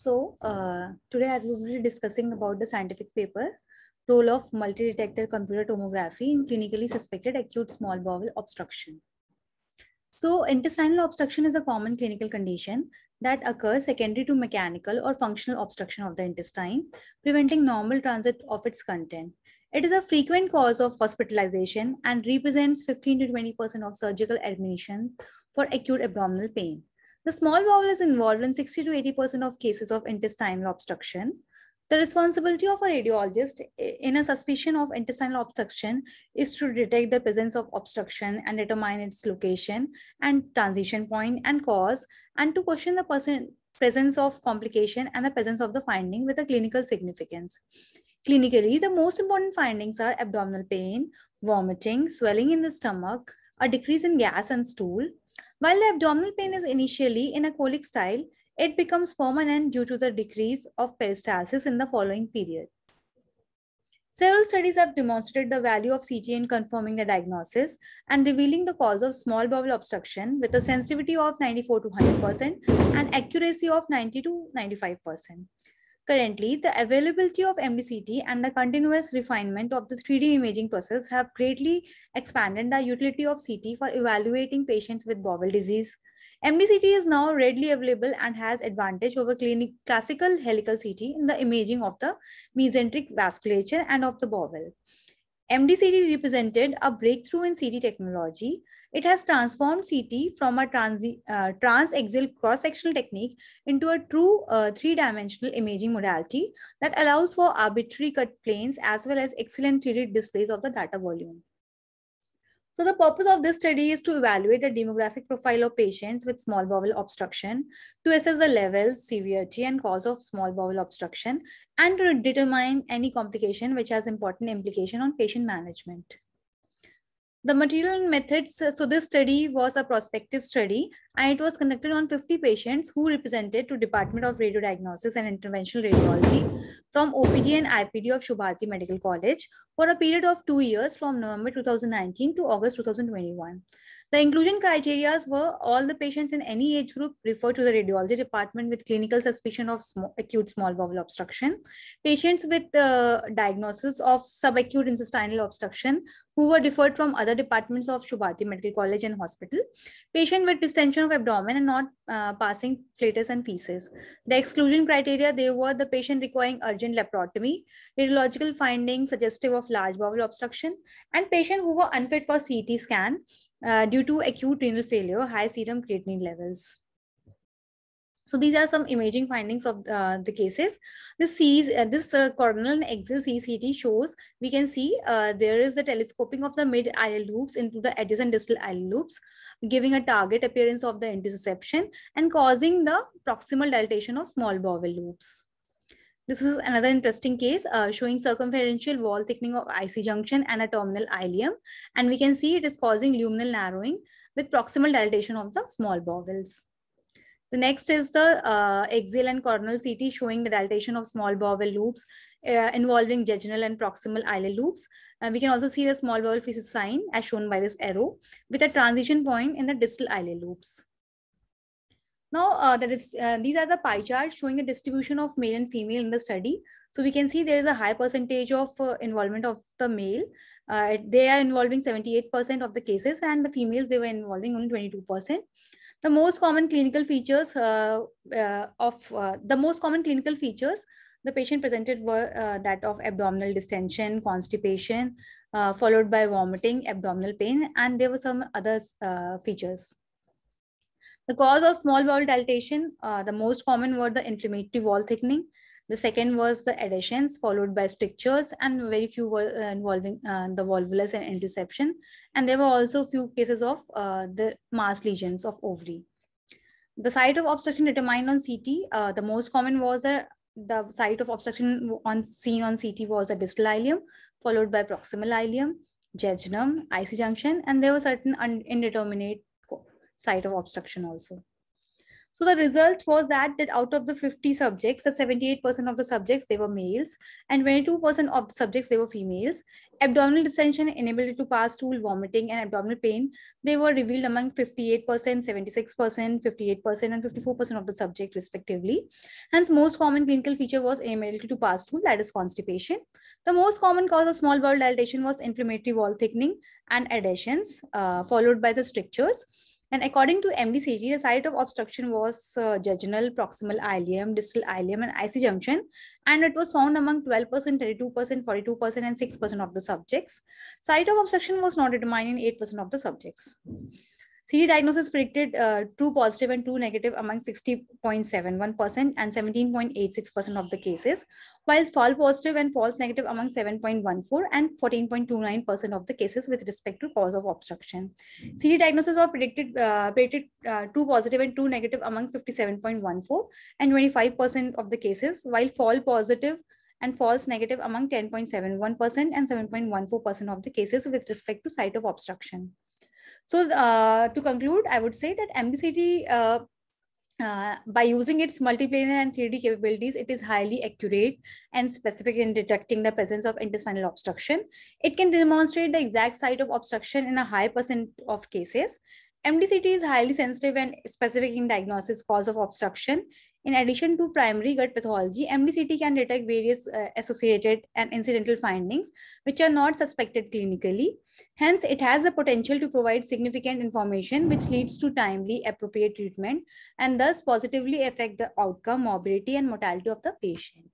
So today I will be discussing about the scientific paper, role of multi-detector computer tomography in clinically suspected acute small bowel obstruction. So intestinal obstruction is a common clinical condition that occurs secondary to mechanical or functional obstruction of the intestine, preventing normal transit of its content. It is a frequent cause of hospitalization and represents 15 to 20% of surgical admission for acute abdominal pain. The small bowel is involved in 60 to 80% of cases of intestinal obstruction. The responsibility of a radiologist in a suspicion of intestinal obstruction is to detect the presence of obstruction and determine its location and transition point and cause, and to question the presence of complication and the presence of the finding with a clinical significance. Clinically, the most important findings are abdominal pain, vomiting, swelling in the stomach, a decrease in gas and stool. While the abdominal pain is initially in a colic style, it becomes permanent due to the decrease of peristalsis in the following period. Several studies have demonstrated the value of CT in confirming a diagnosis and revealing the cause of small bowel obstruction with a sensitivity of 94 to 100% and accuracy of 90 to 95%. Currently, the availability of MDCT and the continuous refinement of the 3D imaging process have greatly expanded the utility of CT for evaluating patients with bowel disease. MDCT is now readily available and has advantage over classical helical CT in the imaging of the mesenteric vasculature and of the bowel. MDCT represented a breakthrough in CT technology. It has transformed CT from a transaxial cross-sectional technique into a true three-dimensional imaging modality that allows for arbitrary cut planes as well as excellent 3D displays of the data volume. So the purpose of this study is to evaluate the demographic profile of patients with small bowel obstruction, to assess the level, severity, and cause of small bowel obstruction, and to determine any complication which has important implication on patient management. The material and methods, so this study was a prospective study and it was conducted on 50 patients who represented to Department of Radiodiagnosis and Interventional Radiology from OPD and IPD of Subharti Medical College for a period of 2 years from November 2019 to August 2021. The inclusion criteria were all the patients in any age group referred to the radiology department with clinical suspicion of acute small bowel obstruction, patients with diagnosis of subacute intestinal obstruction who were deferred from other departments of Subharti Medical College and Hospital, patient with distension of abdomen and not passing flatus and feces. The exclusion criteria, they were the patient requiring urgent laparotomy, radiological findings suggestive of large bowel obstruction, and patient who were unfit for CT scan due to acute renal failure, high serum creatinine levels. So these are some imaging findings of the cases. This coronal and axial CCT shows, we can see there is a telescoping of the mid ileal loops into the adjacent distal ileal loops, giving a target appearance of the intussusception and causing the proximal dilatation of small bowel loops. This is another interesting case showing circumferential wall thickening of IC junction and a terminal ileum. And we can see it is causing luminal narrowing with proximal dilatation of the small bowels. The next is the axial and coronal CT showing the dilatation of small bowel loops involving jejunal and proximal ileal loops. We can also see the small bowel feces sign as shown by this arrow with a transition point in the distal ileal loops. Now, these are the pie charts showing a distribution of male and female in the study. So we can see there is a high percentage of involvement of the male. They are involving 78% of the cases, and the females, they were involving only 22%. The most common clinical features the patient presented were that of abdominal distension, constipation, followed by vomiting, abdominal pain, and there were some other features. The cause of small bowel dilatation, the most common were the inflammatory wall thickening. The second was the adhesions, followed by strictures, and very few were involving the volvulus and intussusception. And there were also few cases of the mass lesions of ovary. The site of obstruction determined on CT, the most common was the site of obstruction seen on CT was a distal ileum, followed by proximal ileum, jejunum, IC junction, and there were certain indeterminate site of obstruction also. So the result was that out of the 50 subjects, the 78% of the subjects, they were males, and 22% of the subjects, they were females. Abdominal distension, inability to pass stool, vomiting, and abdominal pain, they were revealed among 58%, 76%, 58%, and 54% of the subject respectively. Hence, most common clinical feature was inability to pass stool, that is constipation. The most common cause of small bowel dilatation was inflammatory wall thickening and adhesions, followed by the strictures. And according to MDCT, the site of obstruction was jejunal, proximal ileum, distal ileum, and IC junction. And it was found among 12%, 32%, 42%, and 6% of the subjects. Site of obstruction was not determined in 8% of the subjects. CD diagnosis predicted true positive and true negative among 60.71% and 17.86% of the cases, while false positive and false negative among 7.14% and 14.29% of the cases with respect to cause of obstruction. CD diagnosis were predicted true positive and true negative among 57.14% and 25% of the cases, while false positive and false negative among 10.71% and 7.14% of the cases with respect to site of obstruction. So to conclude, I would say that MDCT, by using its multiplanar and 3D capabilities, it is highly accurate and specific in detecting the presence of intestinal obstruction. It can demonstrate the exact site of obstruction in a high % of cases. MDCT is highly sensitive and specific in diagnosis cause of obstruction. In addition to primary gut pathology, MDCT can detect various associated and incidental findings which are not suspected clinically. Hence, it has the potential to provide significant information which leads to timely, appropriate treatment and thus positively affect the outcome, morbidity, and mortality of the patient.